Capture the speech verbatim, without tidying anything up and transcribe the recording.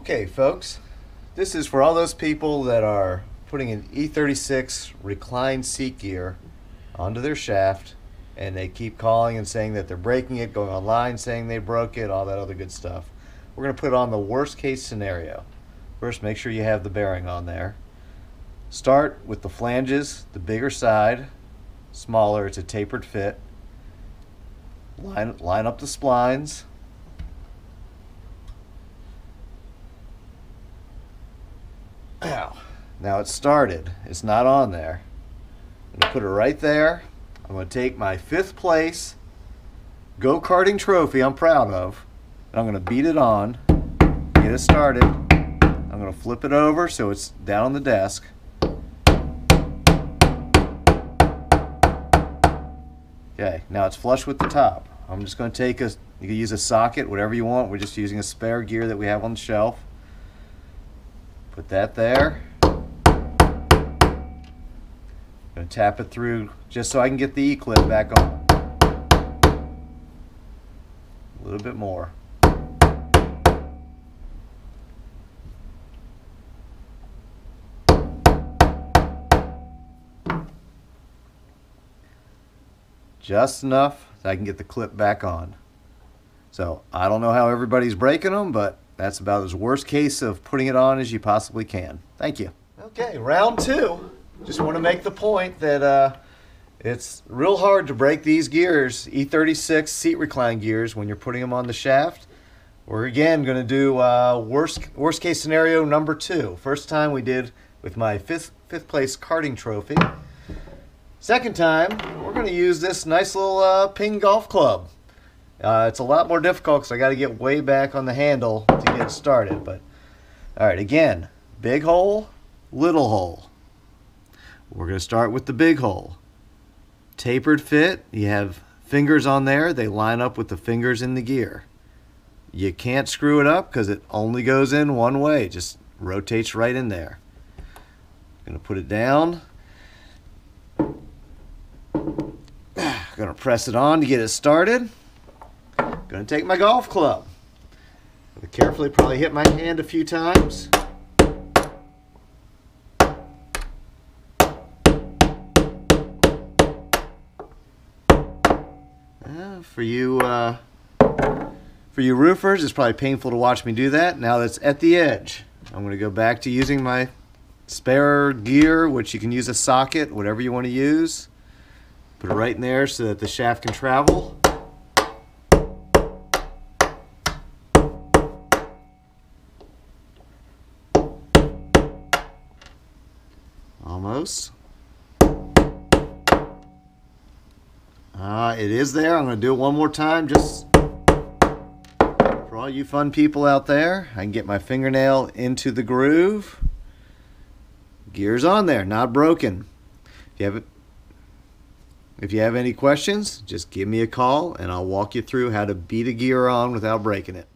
Okay folks, this is for all those people that are putting an E thirty-six reclined seat gear onto their shaft and they keep calling and saying that they're breaking it, going online saying they broke it, all that other good stuff. We're going to put it on the worst case scenario. First, make sure you have the bearing on there. Start with the flanges, the bigger side, smaller, it's a tapered fit. Line, line up the splines. Ow. Now it's started. It's not on there. I'm going to put it right there. I'm going to take my fifth place go-karting trophy I'm proud of, and I'm going to beat it on, get it started. I'm going to flip it over so it's down on the desk. Okay, now it's flush with the top. I'm just going to take a, you can use a socket, whatever you want. We're just using a spare gear that we have on the shelf. Put that there. I'm going to tap it through just so I can get the E-clip back on. A little bit more. Just enough so I can get the clip back on. So I don't know how everybody's breaking them, but that's about as worst case of putting it on as you possibly can. Thank you. Okay, round two. Just want to make the point that uh, it's real hard to break these gears, E thirty-six seat recline gears, when you're putting them on the shaft. We're again going to do uh, worst worst case scenario number two. First time we did with my fifth fifth place karting trophy. Second time, we're going to use this nice little uh, ping golf club. Uh, it's a lot more difficult because I got to get way back on the handle to get it started. But all right, again, big hole, little hole. We're going to start with the big hole. Tapered fit. You have fingers on there. They line up with the fingers in the gear. You can't screw it up because it only goes in one way. It just rotates right in there. I'm going to put it down. I'm going to press it on to get it started. Gonna take my golf club. Gonna carefully probably hit my hand a few times. Uh, for you, uh, for you roofers, it's probably painful to watch me do that. Now that's at the edge. I'm gonna go back to using my spare gear, which you can use a socket, whatever you want to use. Put it right in there so that the shaft can travel. Almost. Uh, it is there. I'm going to do it one more time. Just for all you fun people out there, I can get my fingernail into the groove. Gear's on there, not broken. If you have it, if you have any questions, just give me a call and I'll walk you through how to beat a gear on without breaking it.